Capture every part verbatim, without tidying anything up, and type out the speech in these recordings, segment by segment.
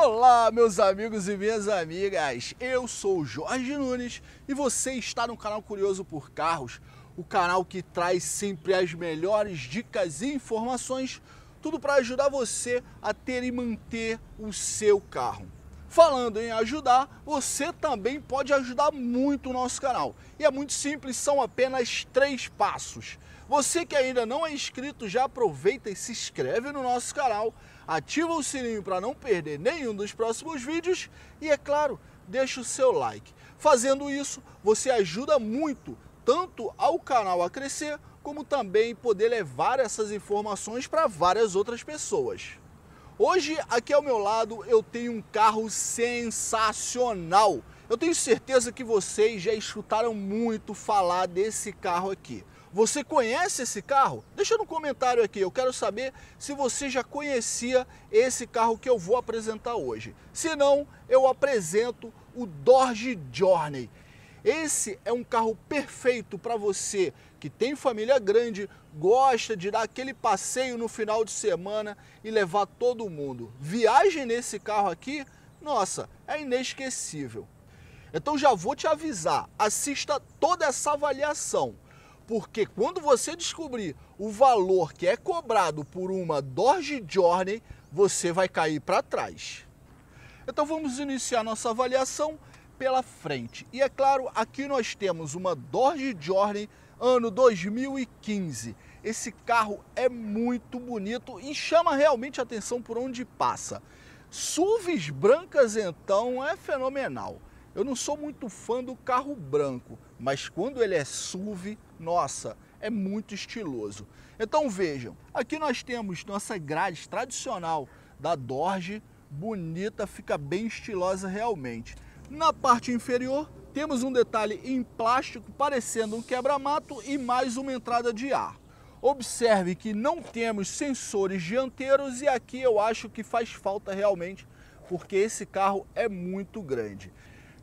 Olá, meus amigos e minhas amigas, eu sou o Jorge Nunes e você está no canal Curioso por Carros, o canal que traz sempre as melhores dicas e informações, tudo para ajudar você a ter e manter o seu carro. Falando em ajudar, você também pode ajudar muito o nosso canal. E é muito simples, são apenas três passos. Você que ainda não é inscrito, já aproveita e se inscreve no nosso canal, ativa o sininho para não perder nenhum dos próximos vídeos e, é claro, deixa o seu like. Fazendo isso, você ajuda muito, tanto ao canal a crescer, como também poder levar essas informações para várias outras pessoas. Hoje, aqui ao meu lado, eu tenho um carro sensacional. Eu tenho certeza que vocês já escutaram muito falar desse carro aqui. Você conhece esse carro? Deixa no comentário aqui, eu quero saber se você já conhecia esse carro que eu vou apresentar hoje. Se não, eu apresento o Dodge Journey. Esse é um carro perfeito para você que tem família grande, gosta de dar aquele passeio no final de semana e levar todo mundo. Viagem nesse carro aqui, nossa, é inesquecível. Então já vou te avisar, assista toda essa avaliação, porque quando você descobrir o valor que é cobrado por uma Dodge Journey, você vai cair para trás. Então vamos iniciar nossa avaliação pela frente. E é claro, aqui nós temos uma Dodge Journey ano dois mil e quinze. Esse carro é muito bonito e chama realmente a atenção por onde passa. S U Vs brancas, então, é fenomenal. Eu não sou muito fã do carro branco, mas quando ele é S U V, nossa, é muito estiloso. Então vejam, aqui nós temos nossa grade tradicional da Dodge, bonita, fica bem estilosa realmente. Na parte inferior, temos um detalhe em plástico parecendo um quebra-mato e mais uma entrada de ar. Observe que não temos sensores dianteiros e aqui eu acho que faz falta realmente, porque esse carro é muito grande.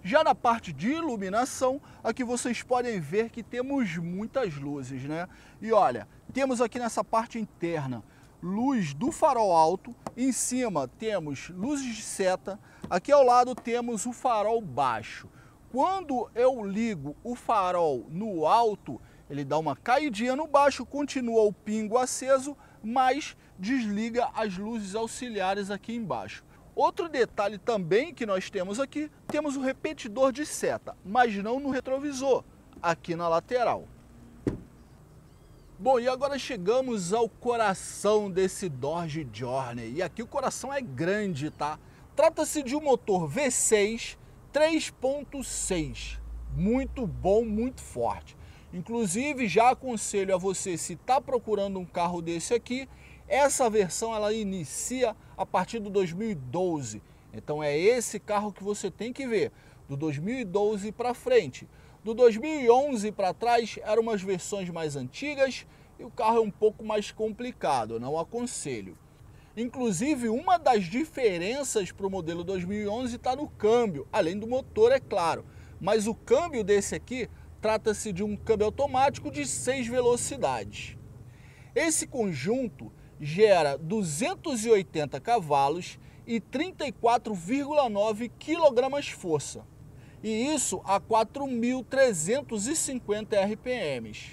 Já na parte de iluminação, aqui vocês podem ver que temos muitas luzes, né? E olha, temos aqui nessa parte interna luz do farol alto, em cima temos luzes de seta, aqui ao lado temos o farol baixo. Quando eu ligo o farol no alto, ele dá uma caidinha no baixo, continua o pingo aceso, mas desliga as luzes auxiliares aqui embaixo. Outro detalhe também que nós temos aqui, temos o repetidor de seta, mas não no retrovisor, aqui na lateral. Bom, e agora chegamos ao coração desse Dodge Journey, e aqui o coração é grande, tá? Trata-se de um motor V seis três ponto seis, muito bom, muito forte. Inclusive, já aconselho a você, se está procurando um carro desse aqui, essa versão ela inicia a partir do dois mil e doze, então é esse carro que você tem que ver, do dois mil e doze para frente. Do dois mil e onze para trás eram umas versões mais antigas e o carro é um pouco mais complicado, não aconselho. Inclusive, uma das diferenças para o modelo dois mil e onze está no câmbio, além do motor, é claro. Mas o câmbio desse aqui trata-se de um câmbio automático de seis velocidades. Esse conjunto gera duzentos e oitenta cavalos e trinta e quatro vírgula nove quilogramas-força. E isso a quatro mil trezentos e cinquenta R P Ms.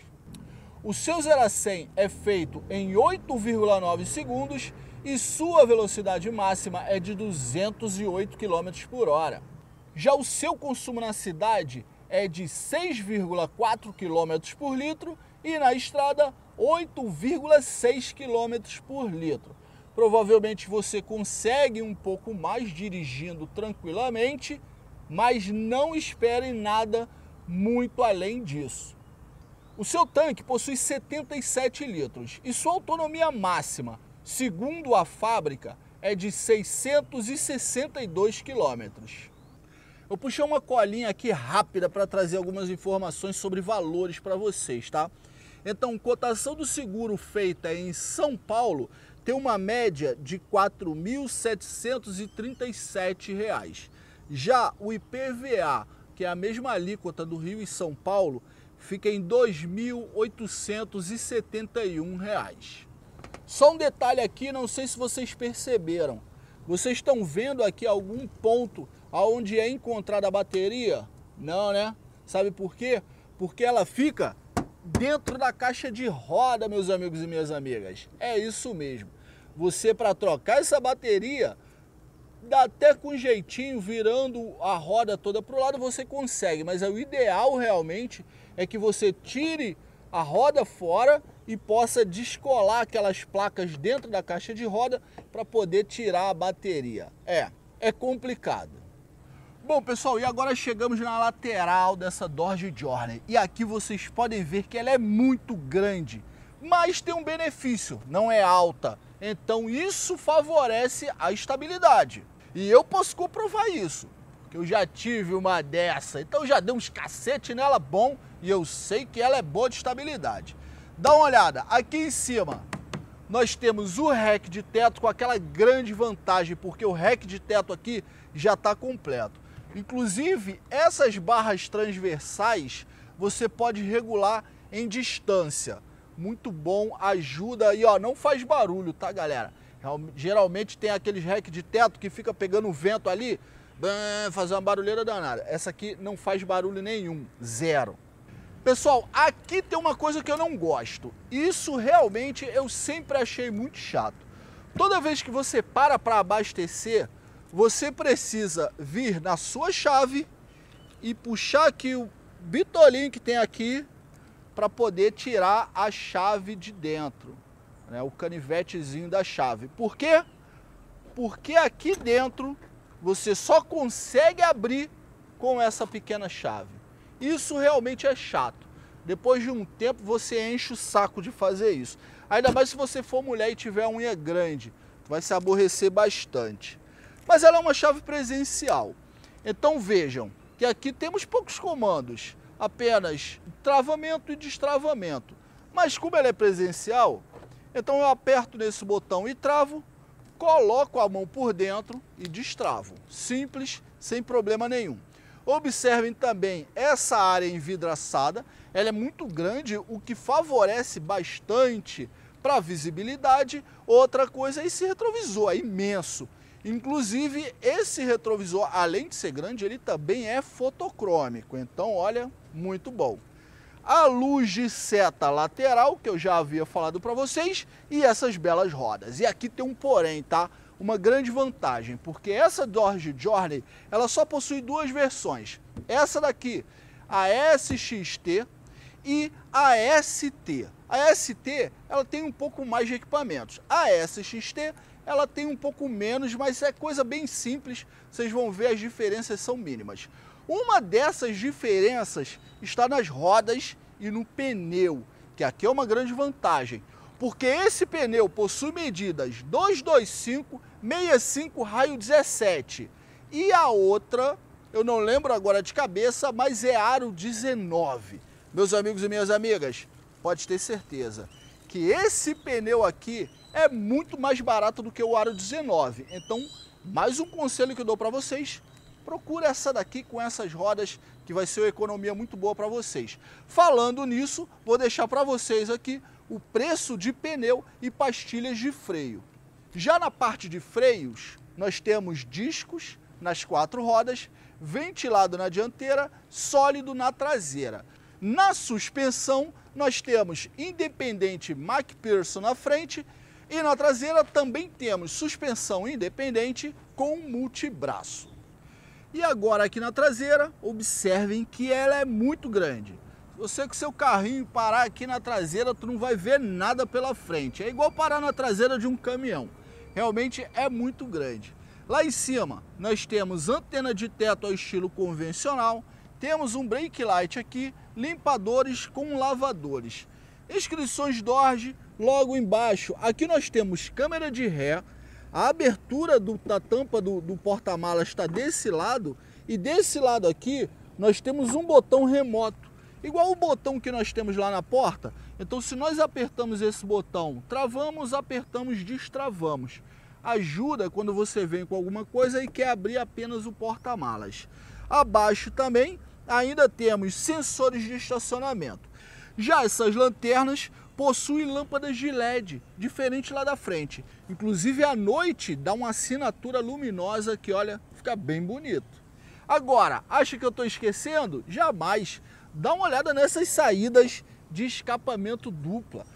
O seu zero a cem é feito em oito vírgula nove segundos e sua velocidade máxima é de duzentos e oito quilômetros por hora. Já o seu consumo na cidade é de seis vírgula quatro quilômetros por litro e na estrada oito vírgula seis quilômetros por litro. Provavelmente você consegue um pouco mais dirigindo tranquilamente, mas não espere nada muito além disso. O seu tanque possui setenta e sete litros e sua autonomia máxima, segundo a fábrica, é de seiscentos e sessenta e dois quilômetros. Eu puxei uma colinha aqui rápida para trazer algumas informações sobre valores para vocês, tá? Então, cotação do seguro feita em São Paulo tem uma média de quatro mil setecentos e trinta e sete reais. Já o I P V A, que é a mesma alíquota do Rio e São Paulo, fica em dois mil oitocentos e setenta e um reais. Só um detalhe aqui, não sei se vocês perceberam, Vocês estão vendo aqui algum ponto aonde é encontrada a bateria? Não, né? Sabe por quê? Porque ela fica dentro da caixa de roda, meus amigos e minhas amigas. É isso mesmo. Você, para trocar essa bateria, dá até com jeitinho, virando a roda toda para o lado, você consegue. Mas o ideal, realmente, é que você tire a roda fora e possa descolar aquelas placas dentro da caixa de roda para poder tirar a bateria. É, é complicado. Bom, pessoal, e agora chegamos na lateral dessa Dodge Journey. E aqui vocês podem ver que ela é muito grande, mas tem um benefício, não é alta. Então isso favorece a estabilidade. E eu posso comprovar isso, porque eu já tive uma dessa. Então já dei uns cacete nela bom e eu sei que ela é boa de estabilidade. Dá uma olhada, aqui em cima nós temos o rack de teto com aquela grande vantagem, porque o rack de teto aqui já está completo. Inclusive, essas barras transversais você pode regular em distância. Muito bom, ajuda e ó, não faz barulho, tá, galera? Geralmente tem aqueles rack de teto que fica pegando vento ali, fazendo uma barulheira danada. Essa aqui não faz barulho nenhum, zero. Pessoal, aqui tem uma coisa que eu não gosto. Isso realmente eu sempre achei muito chato. Toda vez que você para para abastecer, você precisa vir na sua chave e puxar aqui o bitolinho que tem aqui para poder tirar a chave de dentro, né? O canivetezinho da chave. Por quê? Porque aqui dentro você só consegue abrir com essa pequena chave. Isso realmente é chato. Depois de um tempo você enche o saco de fazer isso. Ainda mais se você for mulher e tiver unha grande, vai se aborrecer bastante. Mas ela é uma chave presencial. Então vejam que aqui temos poucos comandos, apenas travamento e destravamento. Mas como ela é presencial, então eu aperto nesse botão e travo, coloco a mão por dentro e destravo. Simples, sem problema nenhum. Observem também essa área envidraçada, ela é muito grande, o que favorece bastante para visibilidade. Outra coisa é esse retrovisor, é imenso. Inclusive, esse retrovisor, além de ser grande, ele também é fotocrômico. Então, olha, muito bom. A luz de seta lateral, que eu já havia falado para vocês, e essas belas rodas. E aqui tem um porém, tá? Uma grande vantagem, porque essa Dodge Journey, ela só possui duas versões. Essa daqui, a S X T e a S T. A S T, ela tem um pouco mais de equipamentos. A S X T, ela tem um pouco menos, mas é coisa bem simples. Vocês vão ver, as diferenças são mínimas. Uma dessas diferenças está nas rodas e no pneu, que aqui é uma grande vantagem, porque esse pneu possui medidas duzentos e vinte e cinco, sessenta e cinco, raio dezessete. E a outra, eu não lembro agora de cabeça, mas é aro dezenove. Meus amigos e minhas amigas, pode ter certeza que esse pneu aqui é muito mais barato do que o aro dezenove. Então, mais um conselho que eu dou para vocês, procura essa daqui com essas rodas, que vai ser uma economia muito boa para vocês. Falando nisso, vou deixar para vocês aqui o preço de pneu e pastilhas de freio. Já na parte de freios, nós temos discos nas quatro rodas, ventilado na dianteira, sólido na traseira. Na suspensão, nós temos independente McPherson na frente e na traseira também temos suspensão independente com multibraço. E agora aqui na traseira, observem que ela é muito grande. Você com seu carrinho parar aqui na traseira, tu não vai ver nada pela frente. É igual parar na traseira de um caminhão. Realmente é muito grande. Lá em cima, nós temos antena de teto ao estilo convencional. Temos um brake light aqui, limpadores com lavadores. Inscrições Dodge logo embaixo. Aqui nós temos câmera de ré. A abertura do, da tampa do, do porta-malas está desse lado. E desse lado aqui, nós temos um botão remoto, igual o botão que nós temos lá na porta. Então, se nós apertamos esse botão, travamos, apertamos, destravamos. Ajuda quando você vem com alguma coisa e quer abrir apenas o porta-malas. Abaixo também ainda temos sensores de estacionamento. Já essas lanternas possui lâmpadas de L E D, diferente lá da frente. Inclusive à noite dá uma assinatura luminosa que, olha, fica bem bonito. Agora, acha que eu estou esquecendo? Jamais! Dá uma olhada nessas saídas de escapamento dupla.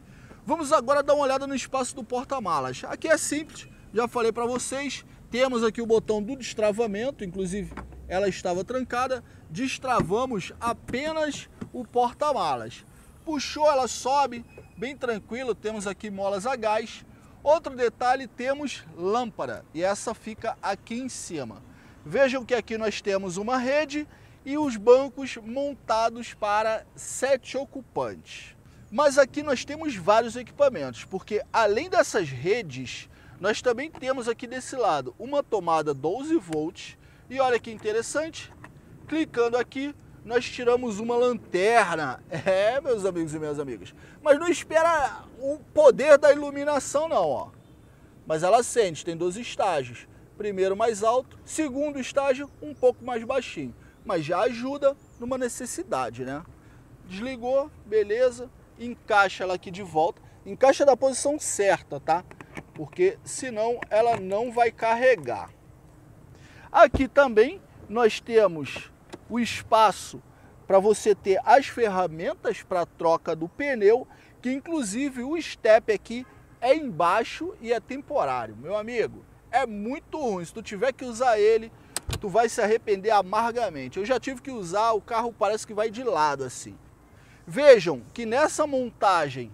Vamos agora dar uma olhada no espaço do porta-malas. Aqui é simples, já falei para vocês. Temos aqui o botão do destravamento, inclusive ela estava trancada. Destravamos apenas o porta-malas. Puxou, ela sobe, bem tranquilo. Temos aqui molas a gás. Outro detalhe, temos lâmpada, e essa fica aqui em cima. Vejam que aqui nós temos uma rede e os bancos montados para sete ocupantes. Mas aqui nós temos vários equipamentos, porque além dessas redes, nós também temos aqui desse lado uma tomada doze volts. E olha que interessante, clicando aqui, nós tiramos uma lanterna. É, meus amigos e minhas amigas. Mas não espera o poder da iluminação não, ó. Mas ela acende, tem doze estágios. Primeiro mais alto, segundo estágio um pouco mais baixinho. Mas já ajuda numa necessidade, né? Desligou, beleza. Encaixa ela aqui de volta. Encaixa da posição certa, tá? Porque senão ela não vai carregar. Aqui também nós temos o espaço para você ter as ferramentas para troca do pneu, que inclusive o step aqui é embaixo e é temporário. Meu amigo, é muito ruim. Se tu tiver que usar ele, tu vai se arrepender amargamente. Eu já tive que usar, o carro parece que vai de lado assim. Vejam que nessa montagem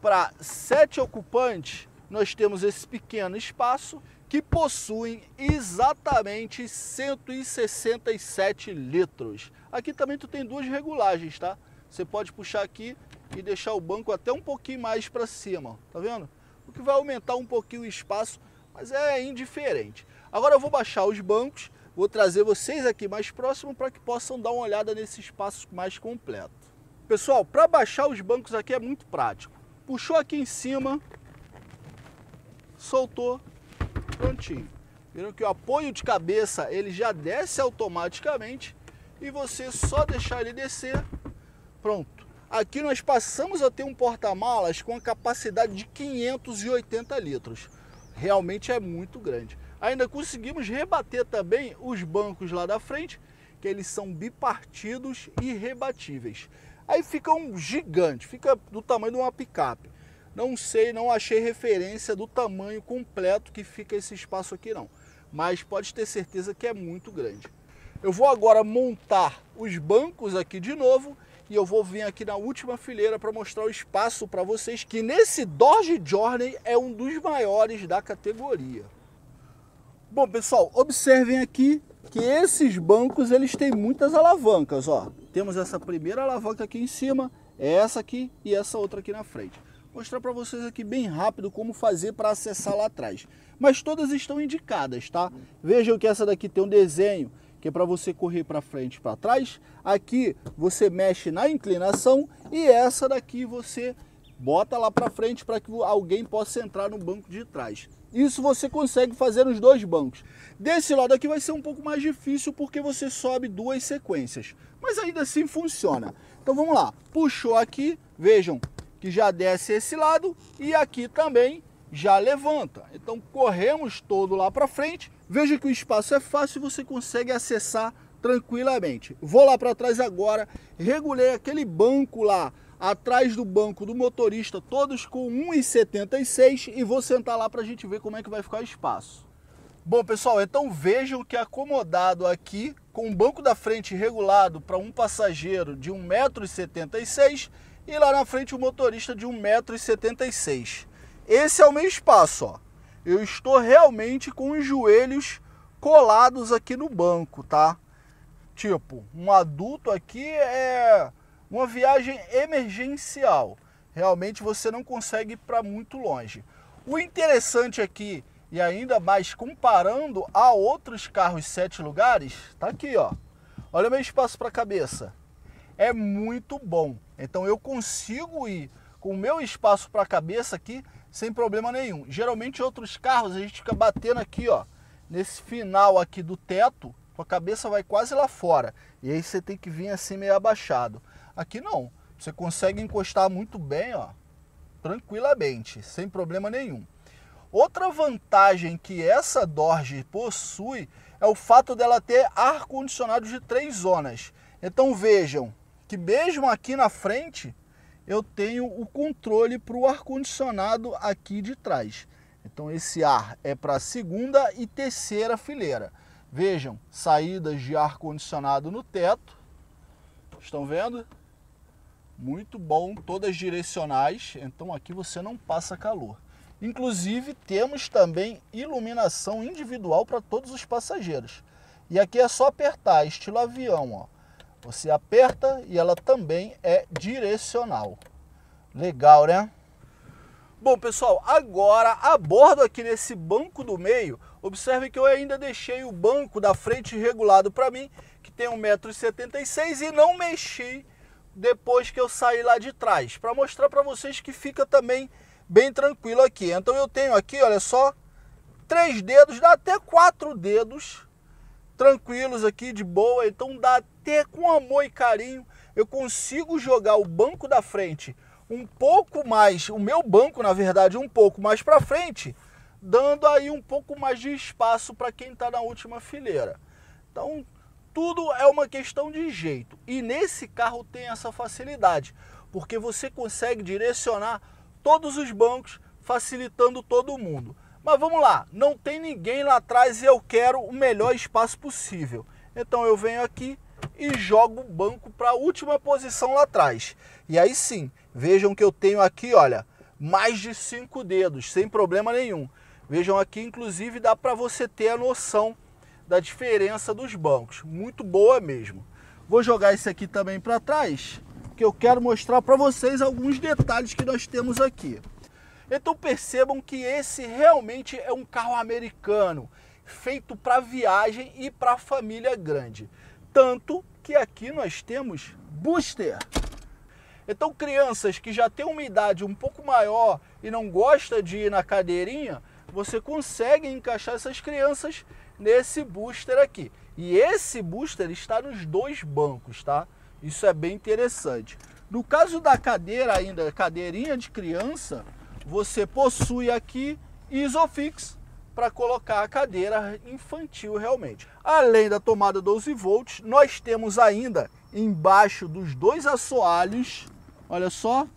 para sete ocupantes, nós temos esse pequeno espaço que possuem exatamente cento e sessenta e sete litros. Aqui também tu tem duas regulagens, tá? Você pode puxar aqui e deixar o banco até um pouquinho mais para cima, ó. Tá vendo? O que vai aumentar um pouquinho o espaço, mas é indiferente. Agora eu vou baixar os bancos, vou trazer vocês aqui mais próximo para que possam dar uma olhada nesse espaço mais completo. Pessoal, para baixar os bancos aqui é muito prático. Puxou aqui em cima, soltou, prontinho. Viram que o apoio de cabeça ele já desce automaticamente e você só deixar ele descer, pronto. Aqui nós passamos a ter um porta-malas com a capacidade de quinhentos e oitenta litros. Realmente é muito grande. Ainda conseguimos rebater também os bancos lá da frente, que eles são bipartidos e rebatíveis. Aí fica um gigante, fica do tamanho de uma picape. Não sei, não achei referência do tamanho completo que fica esse espaço aqui não. Mas pode ter certeza que é muito grande. Eu vou agora montar os bancos aqui de novo. E eu vou vir aqui na última fileira para mostrar o espaço para vocês. Que nesse Dodge Journey é um dos maiores da categoria. Bom pessoal, observem aqui que esses bancos eles têm muitas alavancas. Ó. Temos essa primeira alavanca aqui em cima. Essa aqui e essa outra aqui na frente. Mostrar para vocês aqui bem rápido como fazer para acessar lá atrás. Mas todas estão indicadas, tá? Vejam que essa daqui tem um desenho que é para você correr para frente e para trás. Aqui você mexe na inclinação e essa daqui você bota lá para frente para que alguém possa entrar no banco de trás. Isso você consegue fazer nos dois bancos. Desse lado aqui vai ser um pouco mais difícil porque você sobe duas sequências. Mas ainda assim funciona. Então vamos lá. Puxou aqui, vejam, que já desce esse lado e aqui também já levanta. Então corremos todo lá para frente. Veja que o espaço é fácil e você consegue acessar tranquilamente. Vou lá para trás agora, regulei aquele banco lá atrás do banco do motorista, todos com um metro e setenta e seis, e vou sentar lá para a gente ver como é que vai ficar o espaço. Bom pessoal, então vejam que acomodado aqui, com o banco da frente regulado para um passageiro de um metro e setenta e seis, e lá na frente o motorista de um metro e setenta e seis. Esse é o meu espaço, ó. Eu estou realmente com os joelhos colados aqui no banco, tá? Tipo, um adulto aqui é uma viagem emergencial. Realmente você não consegue ir para muito longe. O interessante aqui, e ainda mais comparando a outros carros sete lugares, tá aqui, ó. Olha o meu espaço para a cabeça. É muito bom. Então eu consigo ir com o meu espaço para a cabeça aqui sem problema nenhum. Geralmente outros carros a gente fica batendo aqui, ó, nesse final aqui do teto, a cabeça vai quase lá fora. E aí você tem que vir assim meio abaixado. Aqui não, você consegue encostar muito bem, ó. tranquilamente, sem problema nenhum. Outra vantagem que essa Dodge possui é o fato dela ter ar-condicionado de três zonas. Então vejam que mesmo aqui na frente eu tenho o controle para o ar-condicionado aqui de trás. Então esse ar é para a segunda e terceira fileira. Vejam, saídas de ar-condicionado no teto. Estão vendo? Muito bom, todas direcionais, então aqui você não passa calor. Inclusive temos também iluminação individual para todos os passageiros. E aqui é só apertar, estilo avião, ó. Você aperta e ela também é direcional. Legal, né? Bom, pessoal, agora a bordo aqui nesse banco do meio, observe que eu ainda deixei o banco da frente regulado para mim, que tem um metro e setenta e seis, e não mexi depois que eu saí lá de trás, para mostrar para vocês que fica também bem tranquilo aqui. Então eu tenho aqui, olha só, três dedos, dá até quatro dedos tranquilos aqui de boa. Então dá até com amor e carinho, eu consigo jogar o banco da frente um pouco mais, o meu banco na verdade um pouco mais para frente, dando aí um pouco mais de espaço para quem está na última fileira. Então tudo é uma questão de jeito, e nesse carro tem essa facilidade, porque você consegue direcionar todos os bancos, facilitando todo mundo. Mas vamos lá, não tem ninguém lá atrás e eu quero o melhor espaço possível. Então eu venho aqui e jogo o banco para a última posição lá atrás. E aí sim, vejam que eu tenho aqui, olha, mais de cinco dedos, sem problema nenhum. Vejam aqui, inclusive, dá para você ter a noção da diferença dos bancos. Muito boa mesmo. Vou jogar esse aqui também para trás, que eu quero mostrar para vocês alguns detalhes que nós temos aqui. Então percebam que esse realmente é um carro americano, feito para viagem e para família grande. Tanto que aqui nós temos booster. Então crianças que já têm uma idade um pouco maior e não gostam de ir na cadeirinha, você consegue encaixar essas crianças nesse booster aqui. E esse booster está nos dois bancos, tá? Isso é bem interessante. No caso da cadeira ainda, cadeirinha de criança, você possui aqui isofix para colocar a cadeira infantil realmente. Além da tomada doze volts, nós temos ainda embaixo dos dois assoalhos, olha só,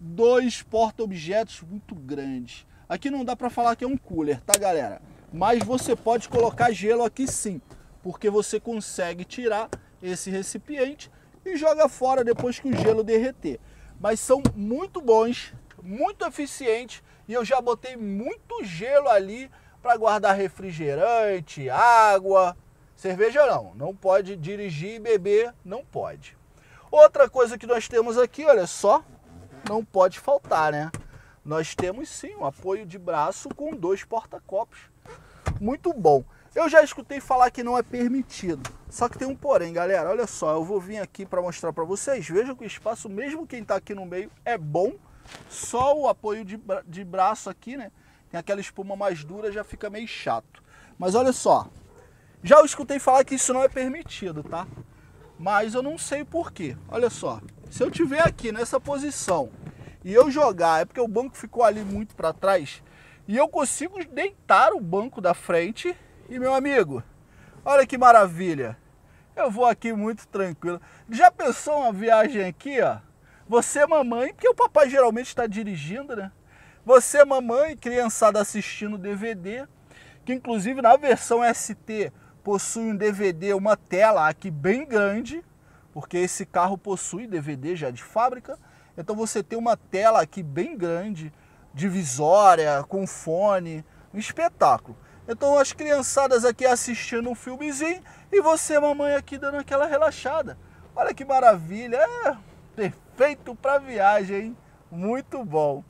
dois porta-objetos muito grandes. Aqui não dá para falar que é um cooler, tá, galera? Mas você pode colocar gelo aqui sim, porque você consegue tirar esse recipiente e joga fora depois que o gelo derreter. Mas são muito bons, muito eficientes, e eu já botei muito gelo ali para guardar refrigerante, água, cerveja não, não pode dirigir e beber, não pode. Outra coisa que nós temos aqui, olha só, não pode faltar, né? Nós temos sim um apoio de braço com dois porta-copos, muito bom. Eu já escutei falar que não é permitido, só que tem um porém, galera. Olha só, eu vou vir aqui para mostrar para vocês. Vejam que o espaço, mesmo quem está aqui no meio, é bom. Só o apoio de, bra de braço aqui, né? Tem aquela espuma mais dura, já fica meio chato. Mas olha só, já eu escutei falar que isso não é permitido, tá? Mas eu não sei por quê. Olha só, se eu tiver aqui nessa posição e eu jogar, é porque o banco ficou ali muito para trás, e eu consigo deitar o banco da frente. E meu amigo, olha que maravilha, eu vou aqui muito tranquilo. Já pensou uma viagem aqui, ó? Você mamãe, porque o papai geralmente está dirigindo, né? Você mamãe, criançada assistindo D V D, que inclusive na versão S T possui um D V D, uma tela aqui bem grande, porque esse carro possui D V D já de fábrica. Então você tem uma tela aqui bem grande, divisória, com fone, um espetáculo. Então as criançadas aqui assistindo um filmezinho e você, mamãe, aqui dando aquela relaxada. Olha que maravilha, é perfeito para viagem, hein? Muito bom.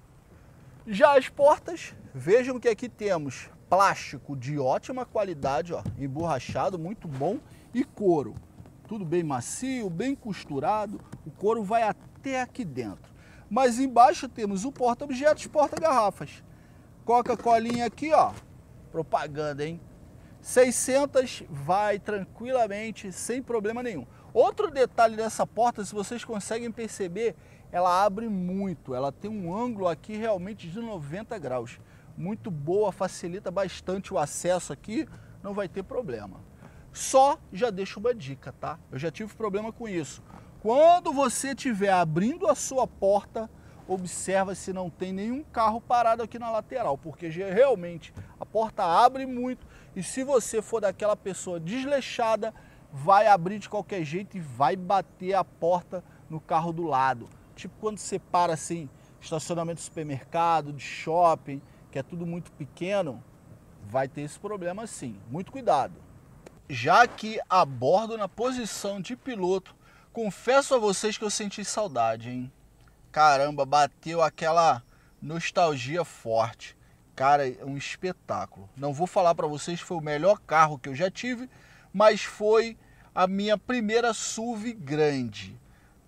Já as portas, vejam que aqui temos plástico de ótima qualidade, ó, emborrachado, muito bom, e couro. Tudo bem macio, bem costurado, o couro vai até aqui dentro. Mas embaixo temos o porta-objetos, porta-garrafas. Coca-Colinha aqui, ó. Propaganda, hein? seiscentos vai tranquilamente, sem problema nenhum. Outro detalhe dessa porta, se vocês conseguem perceber, ela abre muito, ela tem um ângulo aqui realmente de noventa graus. Muito boa, facilita bastante o acesso aqui, não vai ter problema. Só já deixo uma dica, tá? Eu já tive problema com isso. Quando você estiver abrindo a sua porta, observa se não tem nenhum carro parado aqui na lateral, porque realmente a porta abre muito e se você for daquela pessoa desleixada, vai abrir de qualquer jeito e vai bater a porta no carro do lado. Tipo quando você para assim, estacionamento de supermercado, de shopping, que é tudo muito pequeno, vai ter esse problema sim. Muito cuidado. Já que a bordo na posição de piloto, confesso a vocês que eu senti saudade, hein? Caramba, bateu aquela nostalgia forte. Cara, é um espetáculo. Não vou falar para vocês que foi o melhor carro que eu já tive, mas foi a minha primeira S U V grande.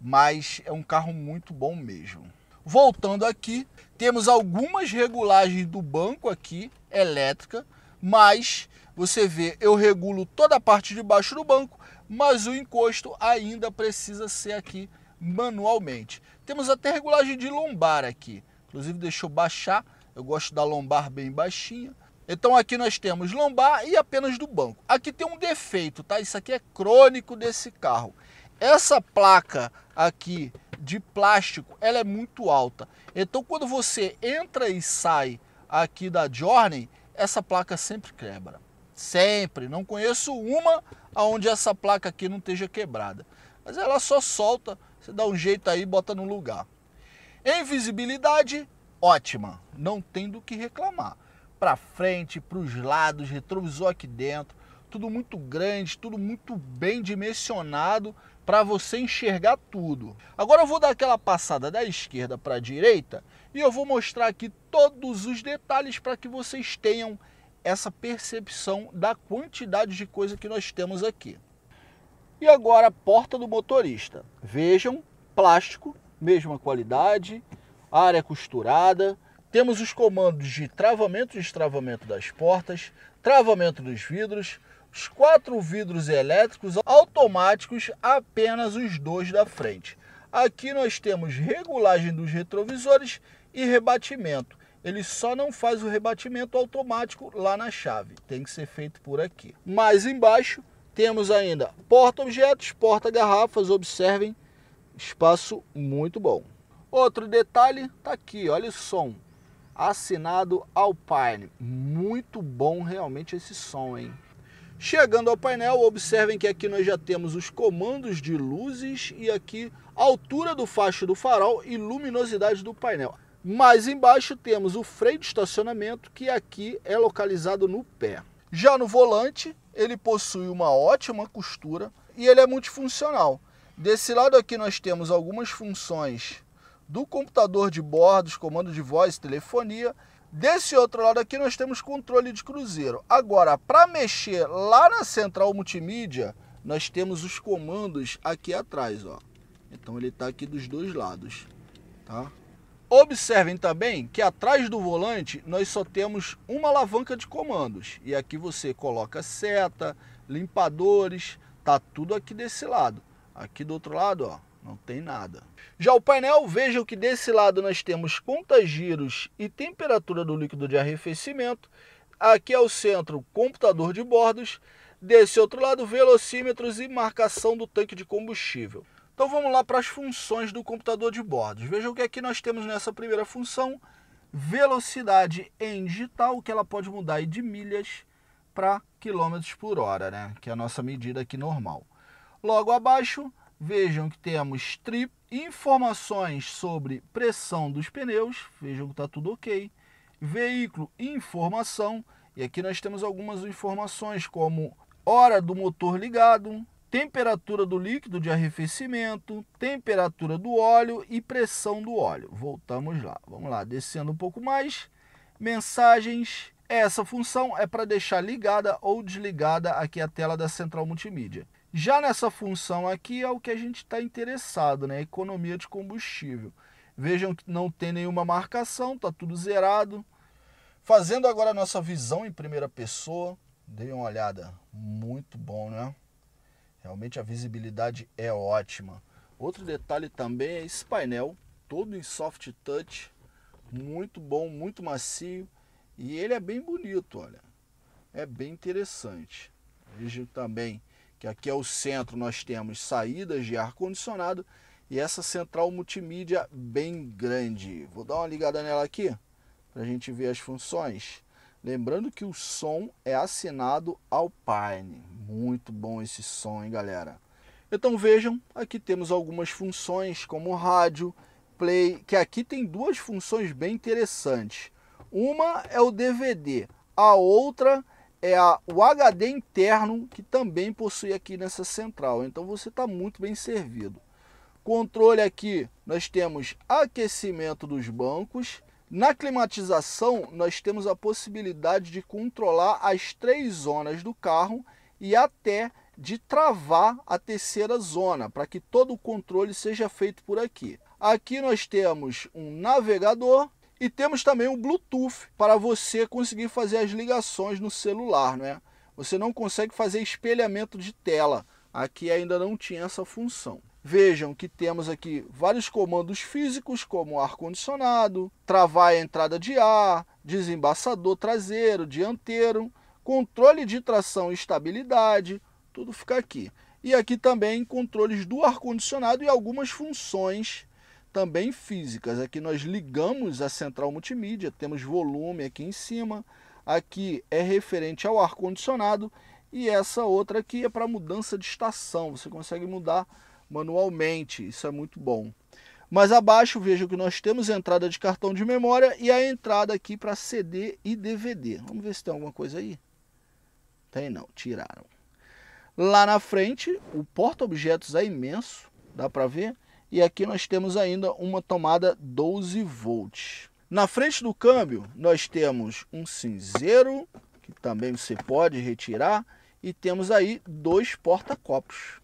Mas é um carro muito bom mesmo. Voltando aqui, temos algumas regulagens do banco aqui, elétrica, mas... você vê, eu regulo toda a parte de baixo do banco, mas o encosto ainda precisa ser aqui manualmente. Temos até regulagem de lombar aqui. Inclusive, deixa eu baixar. Eu gosto da lombar bem baixinha. Então, aqui nós temos lombar e apenas do banco. Aqui tem um defeito, tá? Isso aqui é crônico desse carro. Essa placa aqui de plástico, ela é muito alta. Então, quando você entra e sai aqui da Journey, essa placa sempre quebra. Sempre, não conheço uma onde essa placa aqui não esteja quebrada. Mas ela só solta, você dá um jeito aí e bota no lugar. Em visibilidade, ótima, não tem do que reclamar. Para frente, para os lados, retrovisor aqui dentro, tudo muito grande, tudo muito bem dimensionado para você enxergar tudo. Agora eu vou dar aquela passada da esquerda para a direita e eu vou mostrar aqui todos os detalhes para que vocês tenham essa percepção da quantidade de coisa que nós temos aqui. E agora a porta do motorista. Vejam, plástico, mesma qualidade, área costurada, temos os comandos de travamento e destravamento das portas, travamento dos vidros, os quatro vidros elétricos automáticos, apenas os dois da frente. Aqui nós temos regulagem dos retrovisores e rebatimento. Ele só não faz o rebatimento automático lá na chave. Tem que ser feito por aqui. Mais embaixo temos ainda porta-objetos, porta-garrafas. Observem, espaço muito bom. Outro detalhe está aqui, olha o som. Assinado Alpine. Muito bom realmente esse som, hein? Chegando ao painel, observem que aqui nós já temos os comandos de luzes e aqui a altura do facho do farol e luminosidade do painel. Mais embaixo temos o freio de estacionamento, que aqui é localizado no pé. Já no volante, ele possui uma ótima costura e ele é multifuncional. Desse lado aqui nós temos algumas funções do computador de bordo, comando de voz e telefonia. Desse outro lado aqui nós temos controle de cruzeiro. Agora, para mexer lá na central multimídia, nós temos os comandos aqui atrás, ó. Então ele está aqui dos dois lados, tá? Observem também que atrás do volante nós só temos uma alavanca de comandos. E aqui você coloca seta, limpadores, tá tudo aqui desse lado. Aqui do outro lado, ó, não tem nada. Já o painel, vejam que desse lado nós temos conta-giros e temperatura do líquido de arrefecimento. Aqui é o centro, computador de bordos. Desse outro lado, velocímetros e marcação do tanque de combustível. Então vamos lá para as funções do computador de bordo. Vejam o que aqui nós temos nessa primeira função. Velocidade em digital, que ela pode mudar aí de milhas para quilômetros por hora, né? Que é a nossa medida aqui normal. Logo abaixo, vejam que temos trip, informações sobre pressão dos pneus. Vejam que está tudo ok. Veículo, informação. E aqui nós temos algumas informações como hora do motor ligado, temperatura do líquido de arrefecimento, temperatura do óleo e pressão do óleo. Voltamos lá. Vamos lá, descendo um pouco mais. Mensagens. Essa função é para deixar ligada ou desligada aqui a tela da central multimídia. Já nessa função aqui é o que a gente está interessado, né? Economia de combustível. Vejam que não tem nenhuma marcação, está tudo zerado. Fazendo agora a nossa visão em primeira pessoa. Dei uma olhada. Muito bom, né? Realmente a visibilidade é ótima. Outro detalhe também é esse painel todo em soft touch, muito bom, muito macio, e ele é bem bonito, olha, é bem interessante. Veja também que aqui é o centro, nós temos saídas de ar-condicionado e essa central multimídia bem grande. Vou dar uma ligada nela aqui para a gente ver as funções. Lembrando que o som é assinado Alpine. Muito bom esse som, hein, galera? Então vejam, aqui temos algumas funções como rádio, play, que aqui tem duas funções bem interessantes. Uma é o D V D, a outra é a, o H D interno, que também possui aqui nessa central. Então você está muito bem servido. Controle aqui, nós temos aquecimento dos bancos. Na climatização, nós temos a possibilidade de controlar as três zonas do carro e até de travar a terceira zona, para que todo o controle seja feito por aqui. Aqui nós temos um navegador e temos também o Bluetooth para você conseguir fazer as ligações no celular, né? Você não consegue fazer espelhamento de tela. Aqui ainda não tinha essa função. Vejam que temos aqui vários comandos físicos, como ar-condicionado, travar a entrada de ar, desembaçador traseiro, dianteiro, controle de tração e estabilidade, tudo fica aqui. E aqui também controles do ar-condicionado e algumas funções também físicas. Aqui nós ligamos a central multimídia, temos volume aqui em cima, aqui é referente ao ar-condicionado e essa outra aqui é para mudança de estação, você consegue mudar manualmente, isso é muito bom. Mais abaixo, veja que nós temos a entrada de cartão de memória e a entrada aqui para C D e D V D. Vamos ver se tem alguma coisa aí? Tem não, tiraram. Lá na frente, o porta-objetos é imenso, dá para ver. E aqui nós temos ainda uma tomada doze volts. Na frente do câmbio, nós temos um cinzeiro, que também você pode retirar. E temos aí dois porta-copos.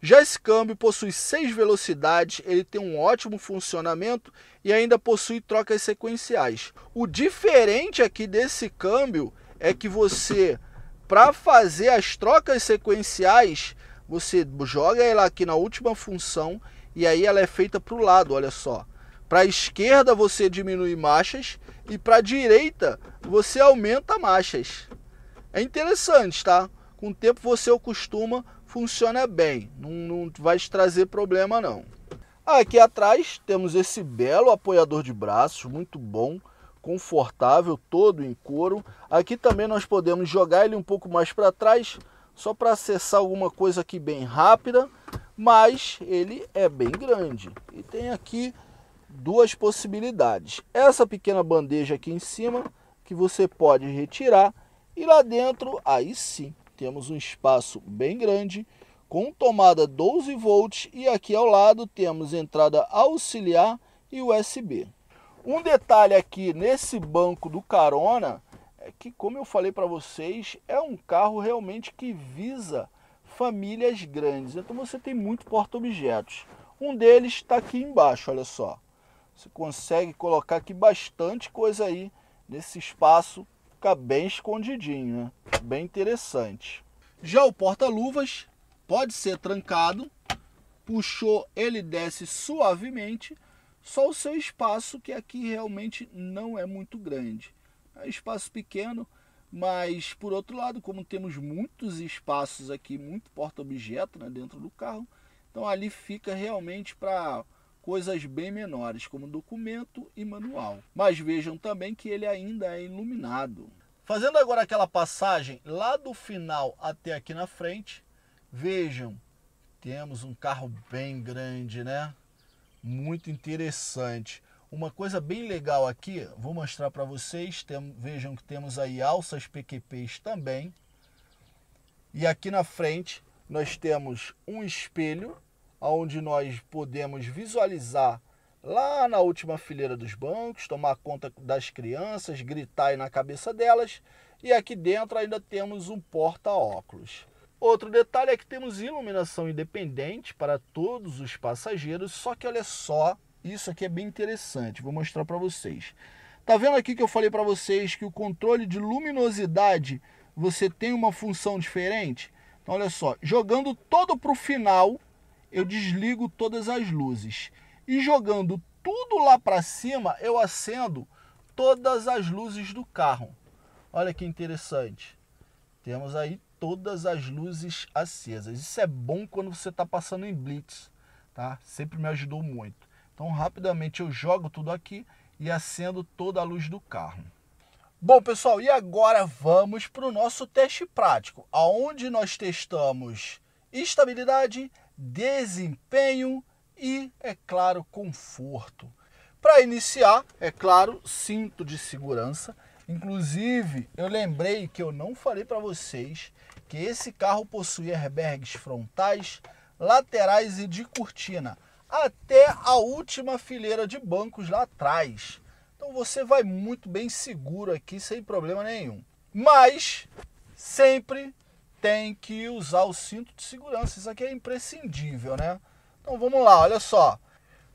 Já esse câmbio possui seis velocidades, ele tem um ótimo funcionamento e ainda possui trocas sequenciais. O diferente aqui desse câmbio é que você, para fazer as trocas sequenciais, você joga ela aqui na última função e aí ela é feita para o lado, olha só. Para a esquerda você diminui marchas e para a direita você aumenta marchas. É interessante, tá? Com o tempo você acostuma, funciona bem, não, não vai te trazer problema não. Aqui atrás temos esse belo apoiador de braços, muito bom, confortável, todo em couro. Aqui também nós podemos jogar ele um pouco mais para trás, só para acessar alguma coisa aqui bem rápida, mas ele é bem grande. E tem aqui duas possibilidades. Essa pequena bandeja aqui em cima, que você pode retirar, e lá dentro, aí sim, temos um espaço bem grande com tomada doze volts e aqui ao lado temos entrada auxiliar e U S B. Um detalhe aqui nesse banco do carona é que, como eu falei para vocês, é um carro realmente que visa famílias grandes. Então você tem muito porta-objetos. Um deles está aqui embaixo, olha só. Você consegue colocar aqui bastante coisa aí nesse espaço. Fica bem escondidinho, né? Bem interessante. Já o porta-luvas pode ser trancado, puxou, ele desce suavemente, só o seu espaço, que aqui realmente não é muito grande. É um espaço pequeno, mas por outro lado, como temos muitos espaços aqui, muito porta-objeto, né, dentro do carro, então ali fica realmente para coisas bem menores, como documento e manual. Mas vejam também que ele ainda é iluminado. Fazendo agora aquela passagem lá do final até aqui na frente, vejam, temos um carro bem grande, né? Muito interessante. Uma coisa bem legal aqui, vou mostrar para vocês, tem, vejam que temos aí alças P Q Ps também. E aqui na frente nós temos um espelho, onde nós podemos visualizar lá na última fileira dos bancos, tomar conta das crianças, gritar aí na cabeça delas. E aqui dentro ainda temos um porta-óculos. Outro detalhe é que temos iluminação independente para todos os passageiros, só que olha só, isso aqui é bem interessante, vou mostrar para vocês. Tá vendo aqui que eu falei para vocês que o controle de luminosidade, você tem uma função diferente? Então olha só, jogando todo para o final, eu desligo todas as luzes e jogando tudo lá para cima, eu acendo todas as luzes do carro. Olha que interessante. Temos aí todas as luzes acesas. Isso é bom quando você está passando em blitz, tá? Sempre me ajudou muito. Então, rapidamente eu jogo tudo aqui e acendo toda a luz do carro. Bom, pessoal, e agora vamos para o nosso teste prático, aonde nós testamos estabilidade, desempenho e, é claro, conforto. Para iniciar, é claro, cinto de segurança. Inclusive, eu lembrei que eu não falei para vocês que esse carro possui airbags frontais, laterais e de cortina, até a última fileira de bancos lá atrás. Então você vai muito bem seguro aqui, sem problema nenhum. Mas sempre tem que usar o cinto de segurança. Isso aqui é imprescindível, né? Então vamos lá, olha só.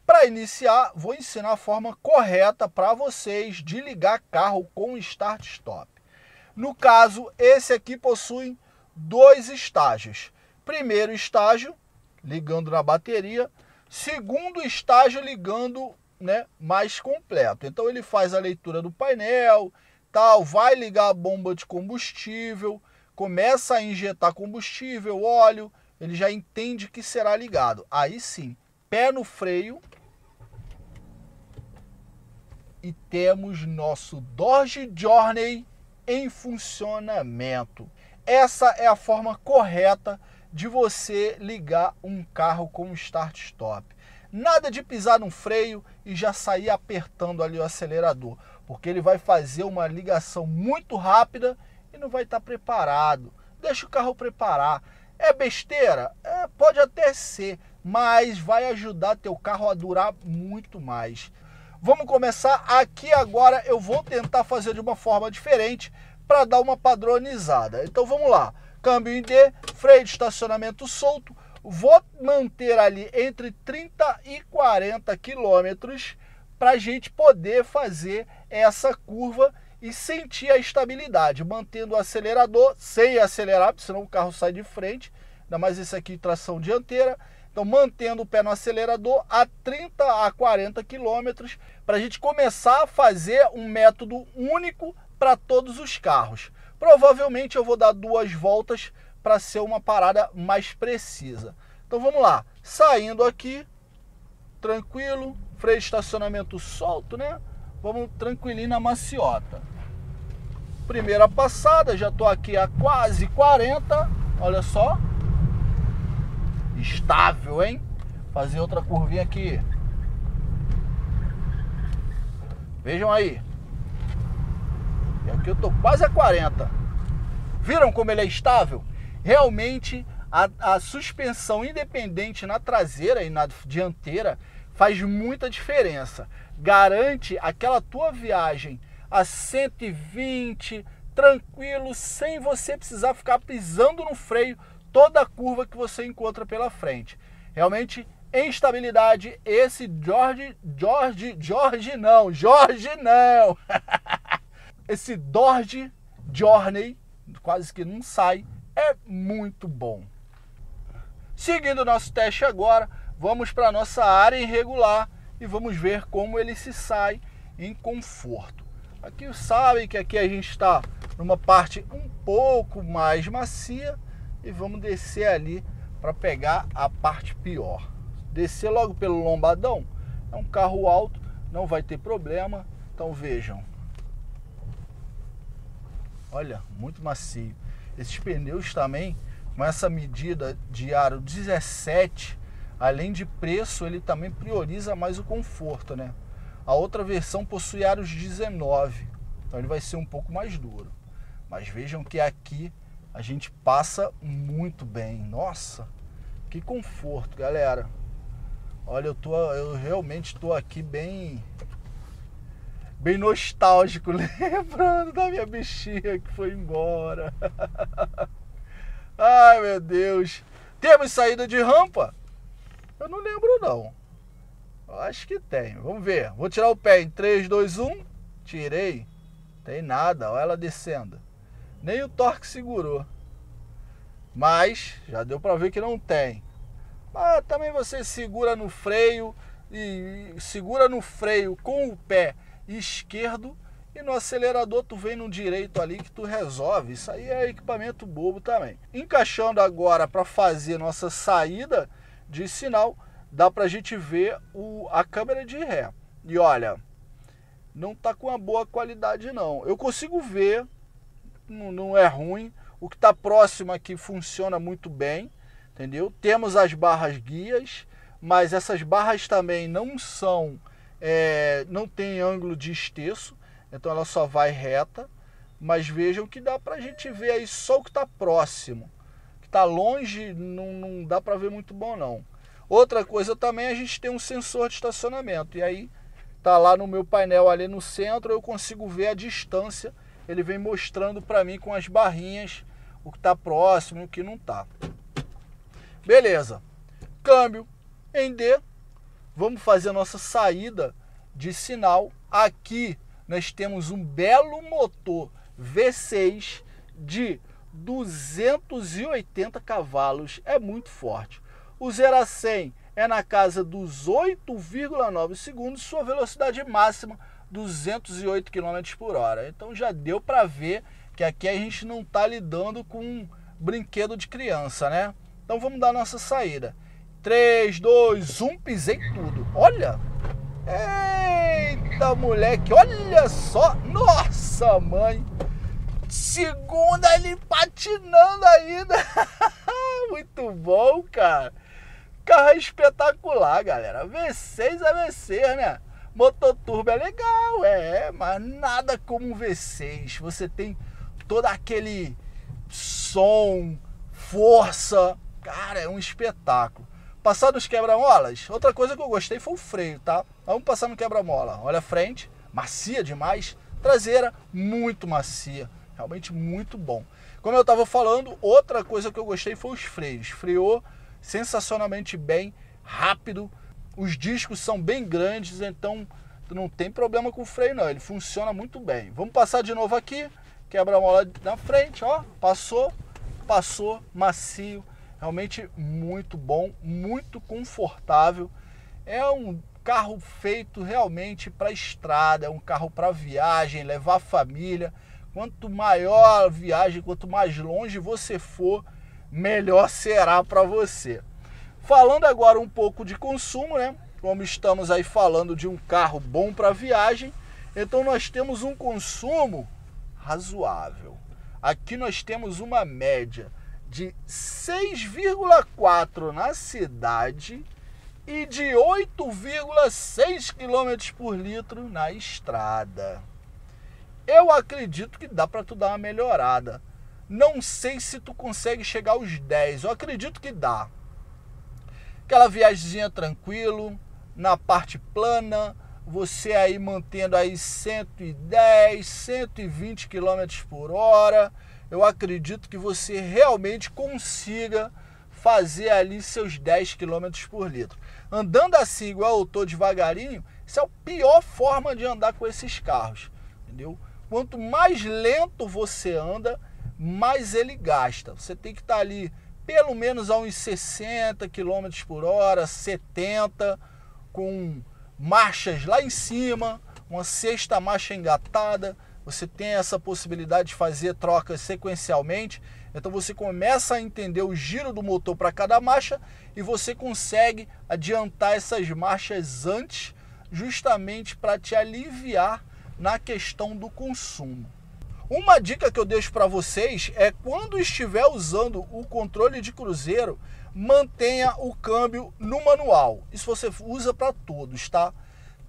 Para iniciar, vou ensinar a forma correta para vocês de ligar carro com start-stop. No caso, esse aqui possui dois estágios. Primeiro estágio, ligando na bateria. Segundo estágio, ligando... né, mais completo. Então ele faz a leitura do painel, tal, vai ligar a bomba de combustível, começa a injetar combustível, óleo, ele já entende que será ligado. Aí sim, pé no freio e temos nosso Dodge Journey em funcionamento. Essa é a forma correta de você ligar um carro com start-stop. Nada de pisar no freio e já sair apertando ali o acelerador, porque ele vai fazer uma ligação muito rápida e não vai estar preparado. Deixa o carro preparar. É besteira? É, pode até ser, mas vai ajudar teu carro a durar muito mais. Vamos começar aqui agora. Eu vou tentar fazer de uma forma diferente para dar uma padronizada. Então vamos lá. Câmbio em D, freio de estacionamento solto. Vou manter ali entre trinta e quarenta quilômetros para a gente poder fazer essa curva e sentir a estabilidade, mantendo o acelerador sem acelerar, porque senão o carro sai de frente, ainda mais esse aqui tração dianteira. Então mantendo o pé no acelerador a trinta a quarenta quilômetros para a gente começar a fazer um método único para todos os carros. Provavelmente eu vou dar duas voltas para ser uma parada mais precisa. Então vamos lá, saindo aqui, tranquilo, freio de estacionamento solto, né? Vamos tranquilinho na maciota. Primeira passada, já estou aqui a quase quarenta, olha só. Estável, hein? Fazer outra curvinha aqui. Vejam aí. E aqui eu estou quase a quarenta. Viram como ele é estável? Realmente a, a suspensão independente na traseira e na dianteira faz muita diferença. Garante aquela tua viagem a cento e vinte, tranquilo, sem você precisar ficar pisando no freio toda a curva que você encontra pela frente. Realmente, em estabilidade, esse Jorge, Jorge, Jorge não, Jorge não. Esse Dodge Journey, quase que não sai, é muito bom. Seguindo o nosso teste agora, vamos para a nossa área irregular e vamos ver como ele se sai em conforto. Aqui sabem que aqui a gente está numa parte um pouco mais macia e vamos descer ali para pegar a parte pior. Descer logo pelo lombadão, é um carro alto, não vai ter problema. Então vejam, olha, muito macio. Esses pneus também, com essa medida de aro dezessete, além de preço, ele também prioriza mais o conforto, né? A outra versão possui aros dezenove, então ele vai ser um pouco mais duro. Mas vejam que aqui a gente passa muito bem. Nossa, que conforto, galera. Olha, eu, tô, eu realmente estou aqui bem... bem nostálgico, lembrando da minha bichinha que foi embora. Ai, meu Deus. Temos saída de rampa? Eu não lembro, não. Acho que tem. Vamos ver. Vou tirar o pé em três, dois, um. Tirei. Tem nada. Olha ela descendo. Nem o torque segurou. Mas já deu para ver que não tem. Mas também você segura no freio e segura no freio com o pé esquerdo, e no acelerador tu vem no direito ali que tu resolve. Isso aí é equipamento bobo também. Encaixando agora para fazer nossa saída de sinal, dá pra gente ver o, a câmera de ré. E olha, não tá com uma boa qualidade não. Eu consigo ver, não, não é ruim. O que tá próximo aqui funciona muito bem, entendeu? Temos as barras guias, mas essas barras também não são, é, não tem ângulo de esterço, então ela só vai reta. Mas vejam que dá pra gente ver aí só o que tá próximo. O que tá longe não, não dá pra ver muito bom não. Outra coisa também, a gente tem um sensor de estacionamento, e aí tá lá no meu painel ali no centro, eu consigo ver a distância, ele vem mostrando para mim com as barrinhas o que tá próximo e o que não tá. Beleza, câmbio em D, vamos fazer a nossa saída de sinal. Aqui nós temos um belo motor V seis de duzentos e oitenta cavalos, é muito forte. O zero a cem é na casa dos oito vírgula nove segundos, sua velocidade máxima duzentos e oito quilômetros por hora. Então já deu para ver que aqui a gente não está lidando com um brinquedo de criança, né? Então vamos dar nossa saída. três, dois, um, pisei tudo. Olha! Eita, moleque! Olha só! Nossa, mãe! Segunda ele patinando ainda! Muito bom, cara! Carro espetacular, galera! V seis é V seis, né? Motor turbo é legal, é, mas nada como um V seis. Você tem todo aquele som, força, cara, é um espetáculo. Passar nos quebra-molas, outra coisa que eu gostei foi o freio, tá? Vamos passar no quebra-mola. Olha a frente, macia demais, traseira muito macia, realmente muito bom. Como eu estava falando, outra coisa que eu gostei foi os freios. Freou sensacionalmente bem, rápido. Os discos são bem grandes, então não tem problema com o freio não, ele funciona muito bem. Vamos passar de novo aqui, quebra-mola na frente, ó, passou, passou, macio, realmente muito bom, muito confortável. É um carro feito realmente para estrada, é um carro para viagem, levar a família. Quanto maior a viagem, quanto mais longe você for, melhor será para você. Falando agora um pouco de consumo, né? Como estamos aí falando de um carro bom para viagem, então nós temos um consumo razoável. Aqui nós temos uma média de seis vírgula quatro na cidade e de oito vírgula seis quilômetros por litro na estrada. Eu acredito que dá para tu dar uma melhorada. Não sei se tu consegue chegar aos dez, eu acredito que dá. Aquela viagemzinha tranquilo, na parte plana, você aí mantendo aí cento e dez, cento e vinte quilômetros por hora, eu acredito que você realmente consiga fazer ali seus dez quilômetros por litro. Andando assim igual eu tô devagarinho, essa é a pior forma de andar com esses carros, entendeu? Quanto mais lento você anda, mais ele gasta. Você tem que estar ali pelo menos a uns sessenta quilômetros por hora, setenta, com marchas lá em cima, uma sexta marcha engatada. Você tem essa possibilidade de fazer trocas sequencialmente, então você começa a entender o giro do motor para cada marcha e você consegue adiantar essas marchas antes, justamente para te aliviar na questão do consumo. Uma dica que eu deixo para vocês é, quando estiver usando o controle de cruzeiro, mantenha o câmbio no manual. Isso você usa para todos, tá?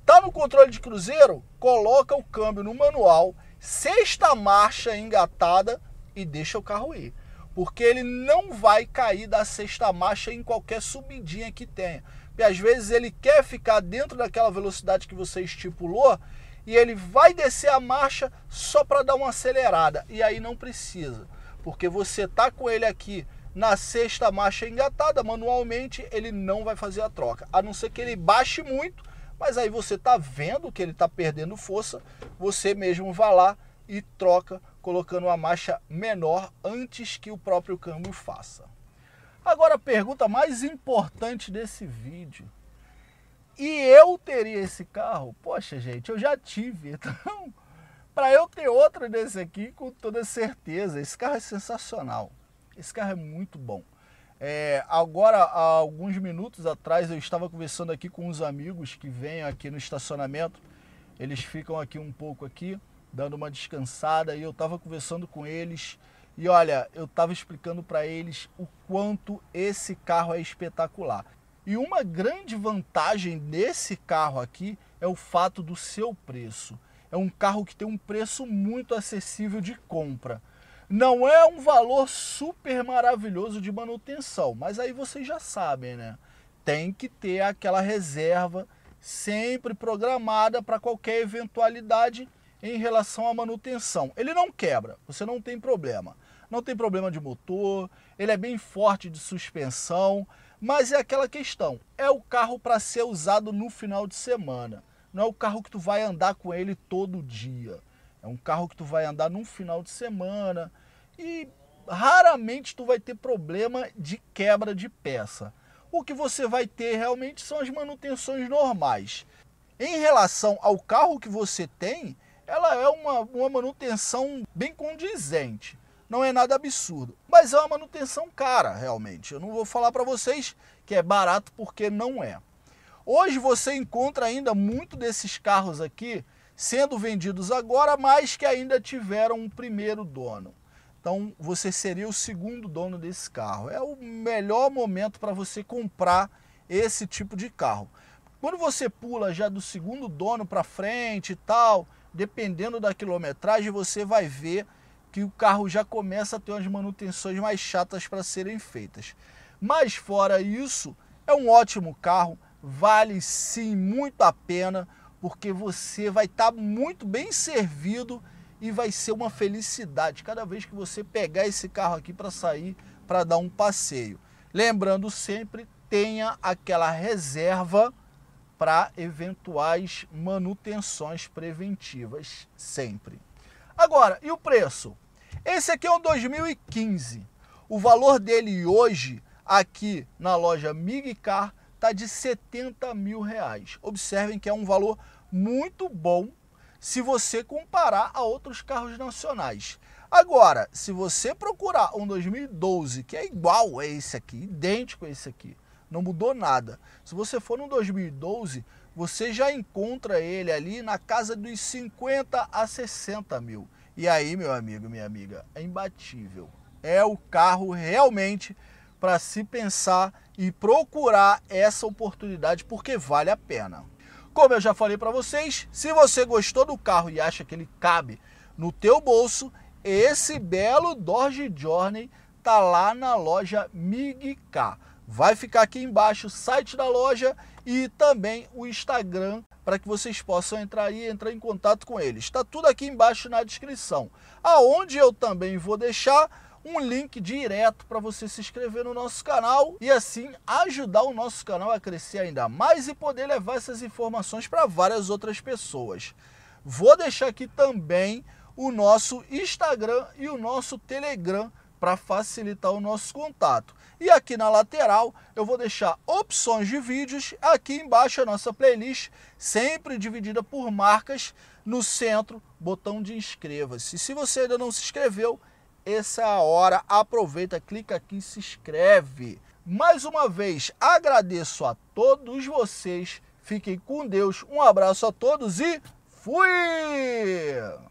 Tá no controle de cruzeiro, coloca o câmbio no manual, sexta marcha engatada e deixa o carro ir. Porque ele não vai cair da sexta marcha em qualquer subidinha que tenha. Porque às vezes ele quer ficar dentro daquela velocidade que você estipulou, e ele vai descer a marcha só para dar uma acelerada. E aí não precisa, porque você tá com ele aqui na sexta marcha engatada, manualmente ele não vai fazer a troca. A não ser que ele baixe muito, mas aí você tá vendo que ele tá perdendo força, você mesmo vai lá e troca, colocando uma marcha menor antes que o próprio câmbio faça. Agora a pergunta mais importante desse vídeo. E eu teria esse carro, poxa gente, eu já tive, então para eu ter outro desse aqui com toda certeza. Esse carro é sensacional, esse carro é muito bom. É, agora há alguns minutos atrás eu estava conversando aqui com uns amigos que vêm aqui no estacionamento, eles ficam aqui um pouco aqui, dando uma descansada, e eu estava conversando com eles e olha, eu estava explicando para eles o quanto esse carro é espetacular. E uma grande vantagem desse carro aqui é o fato do seu preço. É um carro que tem um preço muito acessível de compra. Não é um valor super maravilhoso de manutenção, mas aí vocês já sabem, né? Tem que ter aquela reserva sempre programada para qualquer eventualidade em relação à manutenção. Ele não quebra, você não tem problema. Não tem problema de motor, ele é bem forte de suspensão. Mas é aquela questão, é o carro para ser usado no final de semana. Não é o carro que tu vai andar com ele todo dia. É um carro que tu vai andar num final de semana e raramente tu vai ter problema de quebra de peça. O que você vai ter realmente são as manutenções normais. Em relação ao carro que você tem, ela é uma, uma manutenção bem condizente. Não é nada absurdo, mas é uma manutenção cara realmente. Eu não vou falar para vocês que é barato porque não é. Hoje você encontra ainda muito desses carros aqui sendo vendidos agora, mas que ainda tiveram um primeiro dono. Então você seria o segundo dono desse carro. É o melhor momento para você comprar esse tipo de carro. Quando você pula já do segundo dono para frente e tal, dependendo da quilometragem, você vai ver que o carro já começa a ter umas manutenções mais chatas para serem feitas. Mas fora isso, é um ótimo carro, vale sim muito a pena, porque você vai estar muito bem servido e vai ser uma felicidade cada vez que você pegar esse carro aqui para sair, para dar um passeio. Lembrando sempre, tenha aquela reserva para eventuais manutenções preventivas, sempre. Agora, e o preço? Esse aqui é um dois mil e quinze. O valor dele hoje, aqui na loja Mig Car, está de setenta mil reais. Observem que é um valor muito bom se você comparar a outros carros nacionais. Agora, se você procurar um dois mil e doze, que é igual a esse aqui, idêntico a esse aqui, não mudou nada. Se você for no dois mil e doze, você já encontra ele ali na casa dos cinquenta a sessenta mil. E aí, meu amigo, minha amiga, é imbatível. É o carro realmente para se pensar e procurar essa oportunidade, porque vale a pena. Como eu já falei para vocês, se você gostou do carro e acha que ele cabe no teu bolso, esse belo Dodge Journey tá lá na loja Mig Car. Vai ficar aqui embaixo o site da loja e também o Instagram para que vocês possam entrar e entrar em contato com eles. Está tudo aqui embaixo na descrição, aonde eu também vou deixar um link direto para você se inscrever no nosso canal e assim ajudar o nosso canal a crescer ainda mais e poder levar essas informações para várias outras pessoas. Vou deixar aqui também o nosso Instagram e o nosso Telegram para facilitar o nosso contato. E aqui na lateral eu vou deixar opções de vídeos, aqui embaixo a nossa playlist, sempre dividida por marcas, no centro, botão de inscreva-se. Se você ainda não se inscreveu, essa é a hora, aproveita, clica aqui e se inscreve. Mais uma vez, agradeço a todos vocês, fiquem com Deus, um abraço a todos e fui!